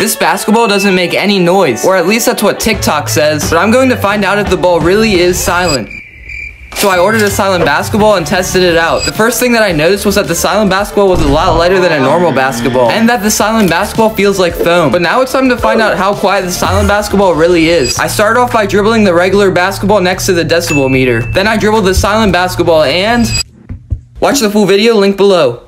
This basketball doesn't make any noise, or at least that's what TikTok says, but I'm going to find out if the ball really is silent. So I ordered a silent basketball and tested it out. The first thing that I noticed was that the silent basketball was a lot lighter than a normal basketball, and that the silent basketball feels like foam. But now it's time to find out how quiet the silent basketball really is. I started off by dribbling the regular basketball next to the decibel meter. Then I dribbled the silent basketball and... Watch the full video, link below.